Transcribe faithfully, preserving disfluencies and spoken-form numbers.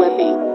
with me.